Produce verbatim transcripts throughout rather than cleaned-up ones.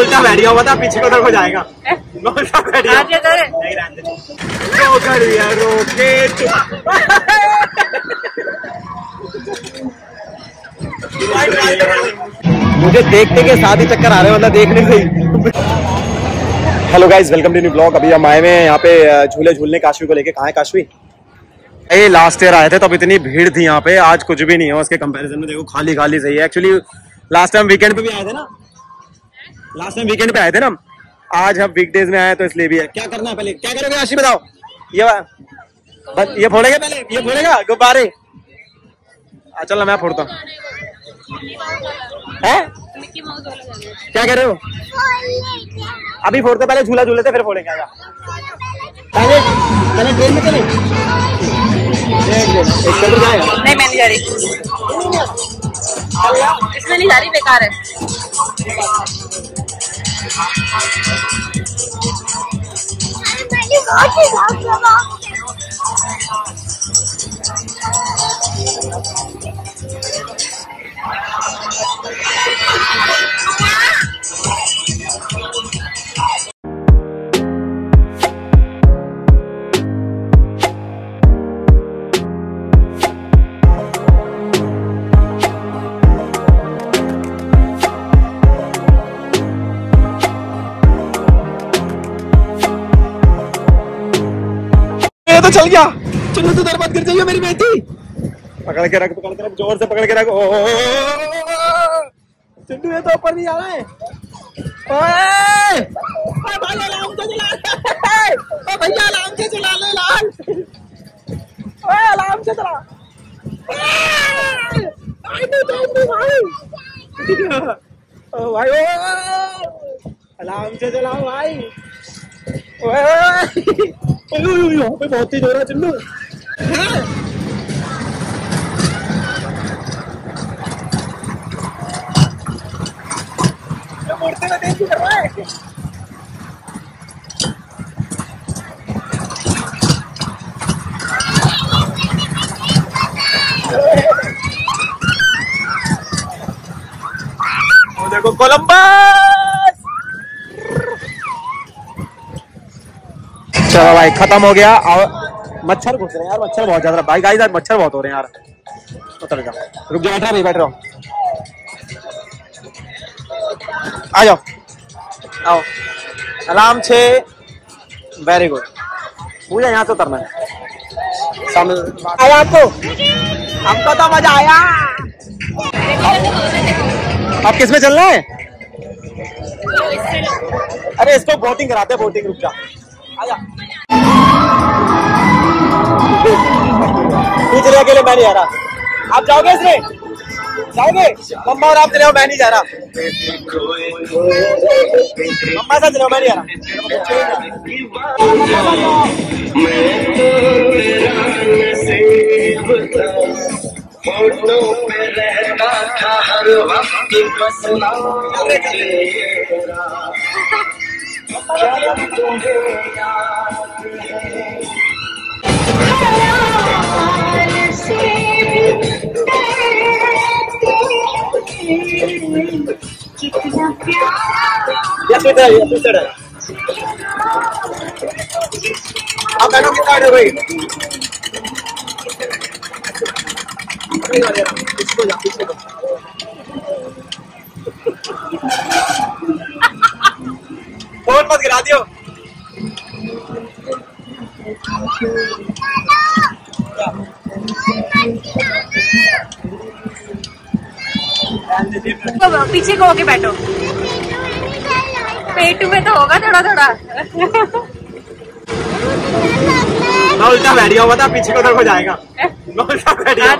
उल्टा बैठ गया हुआ था, पीछे को हो जाएगा उल्टा बैठ गया नहीं रहने। मुझे देखते के साथ ही चक्कर आ रहे, मतलब देखने से ही। Hello guys, welcome to new blog. अभी हम आए हुए हैं यहाँ पे झूले झूलने काशवी को लेके। कहाँ है काशवी? ये लास्ट ईयर आए थे तब इतनी भीड़ थी यहाँ पे, आज कुछ भी नहीं है उसके कंपैरिजन में। देखो खाली खाली सही है। एक्चुअली लास्ट टाइम वीकेंड पे भी आए थे ना, लास्ट टाइम वीकेंड पे आए थे ना, आज हम वीकडेज में आए तो इसलिए भी है। क्या करना है पहले, क्या करोगे आशी बताओ? ये ये फोड़ेगा पहले, ये फोड़ेगा गुब्बारे। चल मैं फोड़ता हूँ। क्या कह रहे हो? अभी फोड़ते, पहले झूला झूले थे फिर फोड़ेंगे। पहले पहले ट्रेन में चले। नहीं, मैं नहीं जा रही, इसमें नहीं जा रही, बेकार है। तो चल गया, चलो तो दरबार गिर जाइए मेरी बेटी। पकड़ के रख, पकड़ के रख, जोर से पकड़ के रख। ओ चिंटू ये तो ऊपर नहीं आ रहा है। ओए भाई आराम से चला ले, ओ भैया आराम से चला ले लाल। ओए आराम से चला। आई नो डोंट बी भाई। ओ भाई ओ आराम से चलाओ भाई। ओए यहाँ पे बहुत तेज हो रहा है चिल्लू। मुड़ते हुए देख कर रहा है। देखो कोलंबस। चलो भाई खत्म हो गया। मच्छर घुस रहे हैं यार, मच्छर बहुत ज्यादा भाई। गाइस यार मच्छर बहुत हो रहे हैं यार। उतर जाओ, रुक जाओ, बैठ रहे बैठ रहो। आ जाओ आओ आराम से। Very good. मुझे यहाँ से उतरना है। आया आपको? हमको तो मजा आया। आप किस में चल रहे हैं? अरे इसको बोटिंग कराते हैं, बोटिंग। रुक जा पीछे के लिए। मैं नहीं जा रहा, आप जाओगे? इसमें जाओगे? मम्मा और आप चले हो, मैं नहीं जा रहा। मम्मा साथ चले हो, मैं नहीं जा रहा। बहुत मत गिरा दियो। तो पीछे को होके बैठो। पेट में तो होगा थोड़ा थोड़ा। मैं उल्टा बैठ गया हुआ था, पीछे को हो जाएगा। मैं उल्टा बैठ गया।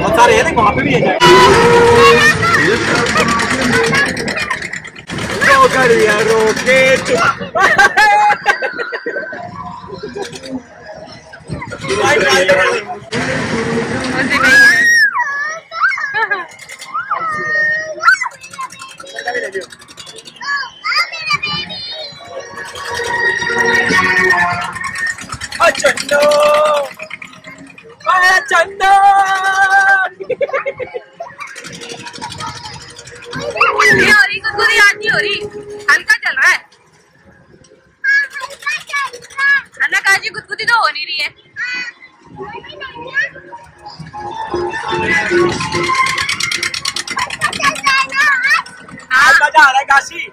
बहुत सारे हैं ना वहाँ पे भी है। करिया रोके चंदो चंदो आज मजा आ रहा है काशी,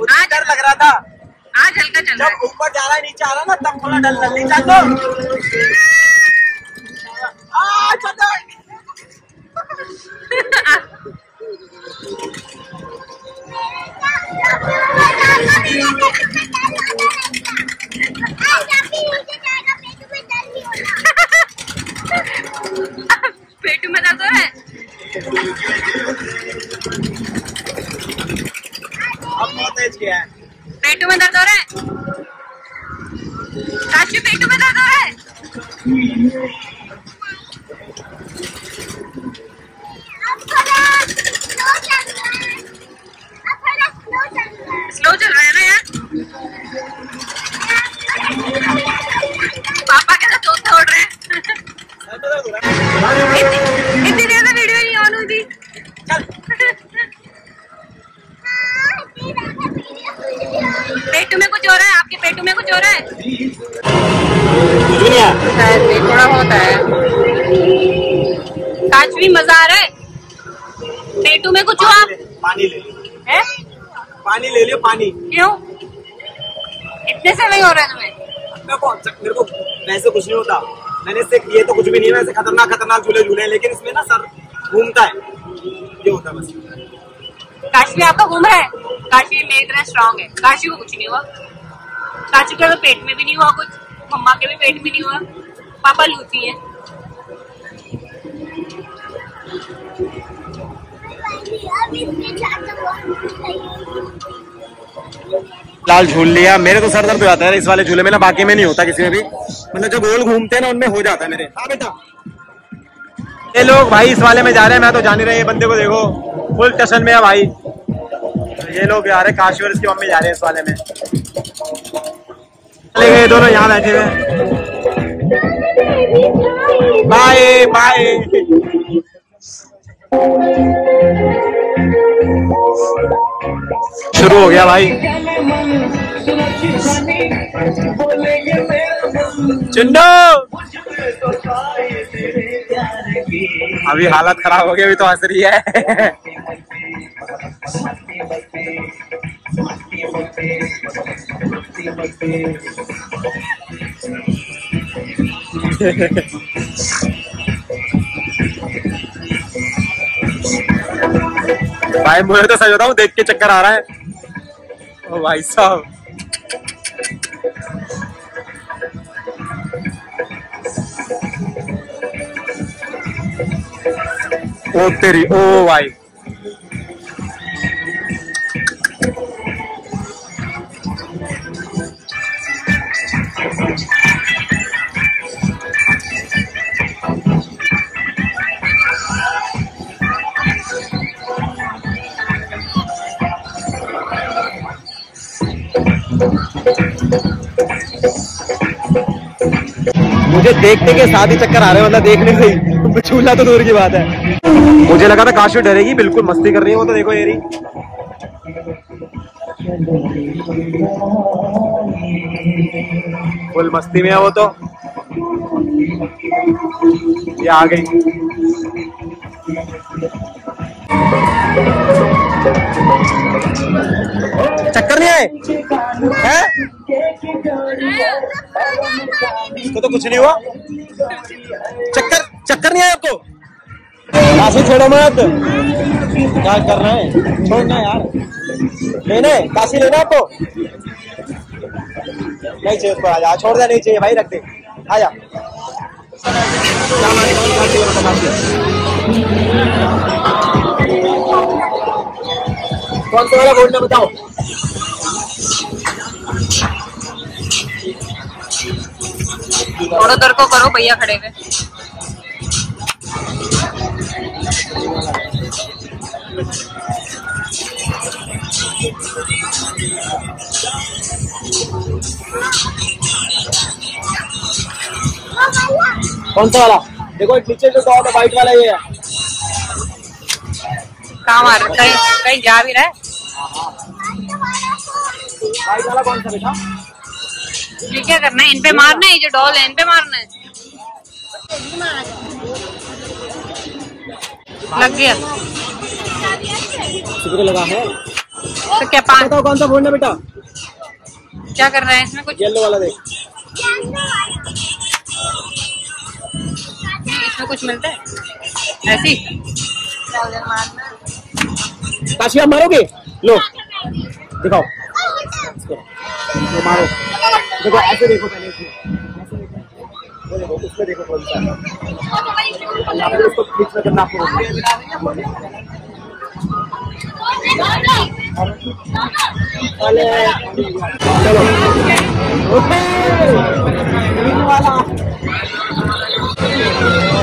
उतना डर लग रहा था। आज हल्का चल रहा है। जब ऊपर जा रहा है नीचे आ रहा ना तब थोड़ा डर लग रहा है। पेटू में दर्द है। अब बहुत तेज किया है। पेटू में दर्द हो रहा है काशी, पेटू में दर्द हो रहा है। स्लो चल रहा है ना यार। पापा के साथ दोस्त दौड़ रहे हैं। इतनी देर से वीडियो नहीं ऑन हुई थी। पेटू में कुछ हो रहा है आपके? पेटू में कुछ हो रहा है? शायद नहीं, थोड़ा होता है। काशवी मजा आ रहा है। पेटू में कुछ हुआ? पानी ले लियो। है? पानी ले लियो। पानी क्यों? इतने से नहीं हो रहा है तुम्हें? मैं कौन सकता, मेरे को वैसे कुछ नहीं होता। मैंने इससे ये तो कुछ भी नहीं है। वैसे खतरनाक खतरनाक झूले झूले लेकिन इसमें ना सर घूमता है, ये होता है बस। काशवी आपका घूम रहा है। काशी लेग रहा स्ट्रांग है। काशी को कुछ नहीं हुआ। काशी का तो पेट में भी नहीं हुआ कुछ, मम्मा के भी पेट में नहीं हुआ। पापा लूसी है। लाल झूल लिया। मेरे तो सर दर्द हो जाता है इस वाले झूले में ना, बाकी में नहीं होता किसी में भी। मतलब जो गोल घूमते हैं ना उनमें हो जाता है मेरे। हाँ बेटा, ये लोग भाई इस वाले में जा रहे हैं। मैं तो जान ही रहे, ये बंदे को देखो फुल टशन में है भाई। ये लोग जा रहे, काशी और इसकी मम्मी जा रहे हैं इस वाले में। चले गए दोनों यहाँ बैठे हुए। Bye bye. शुरू हो गया भाई। चुन्नो अभी हालत खराब हो गई, अभी तो हंस रही है। भाई मुझे तो सही बताऊं देख के चक्कर आ रहा है। ओ भाई साहब, ओ तेरी, ओ भाई मुझे देखने के साथ ही चक्कर आ रहे हैं। मतलब देखने से ही, झूला तो दूर की बात है। मुझे लगा था काशी डरेगी, बिल्कुल मस्ती कर रही है वो। तो देखो ये रही फुल मस्ती में है वो। तो ये आ गई, चक्कर नहीं आए हैं? इसको तो कुछ नहीं हुआ। चक्कर चक्कर नहीं आया आपको? काशी छोड़ो मत। क्या कर रहे हैं? छोड़ना यार, लेने काशी लेना आपको नहीं चाहिए उसको। आजा, छोड़ दे, नहीं चाहिए भाई, रख दे। आजा कौन से वाला बोलना बताओ। थोड़ा दर को करो, भैया खड़े हुए। कौन सा वाला? देखो नीचे जो टॉप है व्हाइट वाला, ये है। काम आ रहा है, कहीं जा भी रहा है। व्हाइट वाला कौन सा बेटा? ये क्या करना है? इन पे मारना है, ये जो डॉल है इन पे मारना है। लग गया तो लगा है तो क्या पाँच कौन सा फोन है बेटा, क्या कर रहा है इसमें कुछ येलो वाला देख, इसमें कुछ मिलता है ऐसी काशिया मारोगे लो दिखाओ तो मारो देखो ऐसे देखो पहले इसमें उसमें देखो कौन सा है उसको फिक्स करना आपको वाले चलो ओके ग्रीन वाला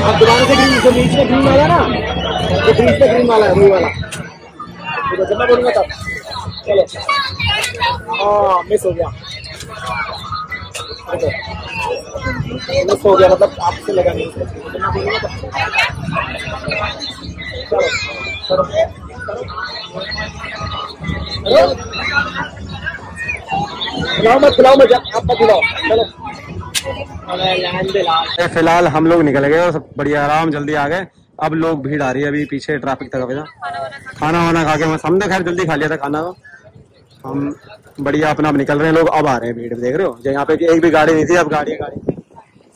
अब दोबारा से ग्रीन जो बीच में ग्रीन वाला ना तो बीच में ग्रीन वाला है वो वाला तो जब मैं बोलूँगा तब चलो हाँ मिस हो गया मिस हो गया मतलब आपसे लगा नहीं जब मैं बोलूँगा तब चलो चलो फिलहाल हम लोग निकल गए और सब बढ़िया आराम जल्दी आ गए। अब लोग भीड़ आ रही है अभी पीछे ट्रैफिक तक। अभी खाना वाना खा के हमने खैर जल्दी खा लिया था खाना, हम बढ़िया अपना अब निकल रहे हैं। लोग अब आ रहे हैं, भीड़ देख रहे हो। यहाँ पे एक भी गाड़ी नहीं थी, अब गाड़ियाँ गाड़ी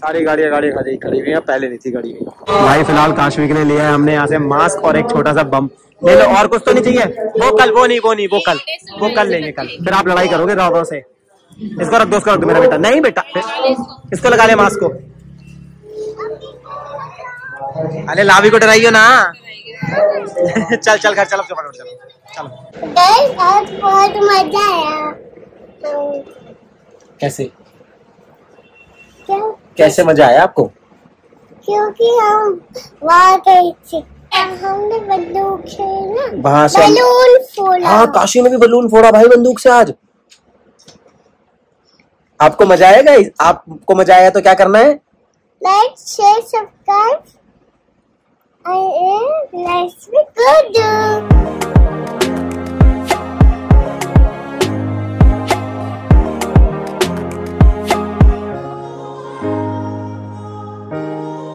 सारी गाड़ियाँ गाड़ियाँ गाड़ी खड़ी हुई है, पहले नहीं थी गाड़ी। भाई फिलहाल काश्मीर के लिए लिया है हमने यहाँ से मास्क और एक छोटा सा बम ले लो, और कुछ तो नहीं चाहिए। वो कल वो नहीं वो नहीं वो कल वो कल लेंगे कल, फिर आप लड़ाई करोगे रावरों से। इसको रख दो, इसको रख दो मेरा बेटा, नहीं बेटा इसको लगा ले मास्क को। अरे लावी को डराइयो ना। चल चल घर चलो चलो चलो चलो। बहुत मजा आया। कैसे कैसे मजा आया आपको? क्योंकि हम वहाँ गए थे, हमने बंदूक से ना वहाँ से बलून फोड़ा। हाँ काशी में भी बलून फोड़ा भाई बंदूक से। आज आपको मजा आएगा। आपको मजा आया तो क्या करना है? Like share subscribe I am like good.